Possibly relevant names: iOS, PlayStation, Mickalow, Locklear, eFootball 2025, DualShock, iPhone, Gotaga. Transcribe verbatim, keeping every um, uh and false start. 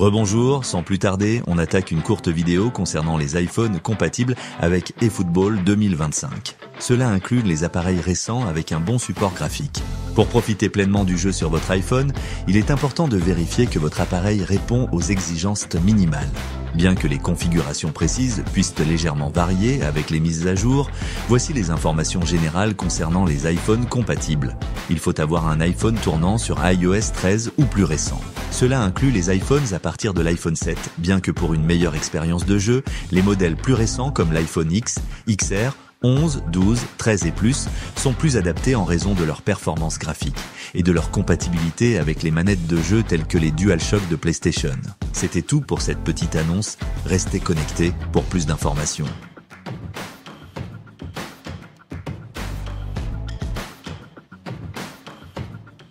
Rebonjour, sans plus tarder, on attaque une courte vidéo concernant les iPhones compatibles avec eFootball deux mille vingt-cinq. Cela inclut les appareils récents avec un bon support graphique. Pour profiter pleinement du jeu sur votre iPhone, il est important de vérifier que votre appareil répond aux exigences minimales. Bien que les configurations précises puissent légèrement varier avec les mises à jour, voici les informations générales concernant les iPhones compatibles. Il faut avoir un iPhone tournant sur iOS treize ou plus récent. Cela inclut les iPhones à partir de l'iPhone sept, bien que pour une meilleure expérience de jeu, les modèles plus récents comme l'iPhone X, X R, onze, douze, treize et plus sont plus adaptés en raison de leur performance graphique et de leur compatibilité avec les manettes de jeu telles que les DualShock de PlayStation. C'était tout pour cette petite annonce. Restez connectés pour plus d'informations.